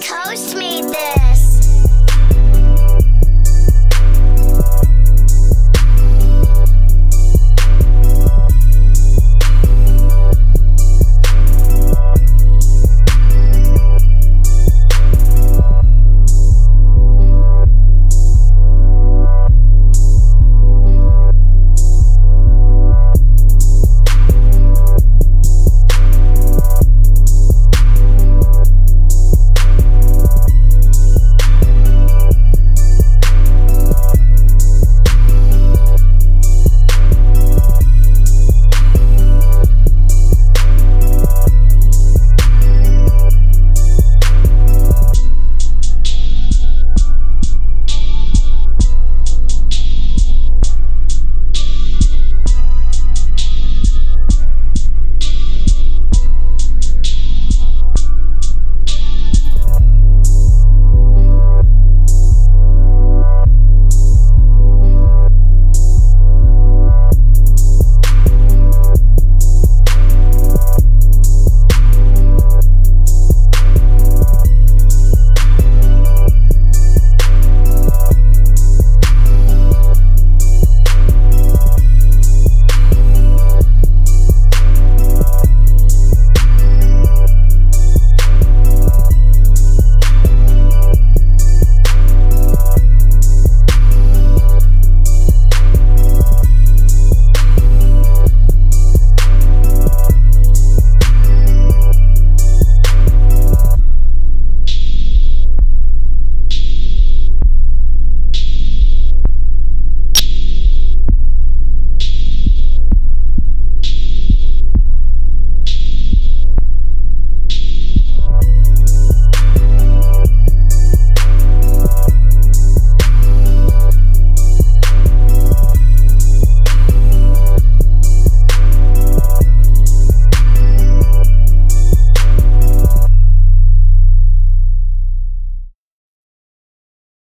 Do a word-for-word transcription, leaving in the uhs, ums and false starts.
three K Coast.